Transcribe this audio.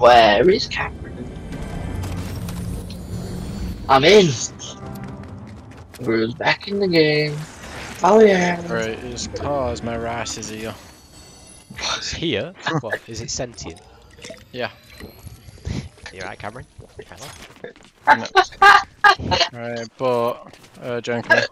Where is Kameron? I'm in! We're back in the game. Oh yeah! Right, his paws, my rice is here. It's here? What? Is it sentient? Yeah. You right, Kameron? Hello? No. Right, but... John, come here.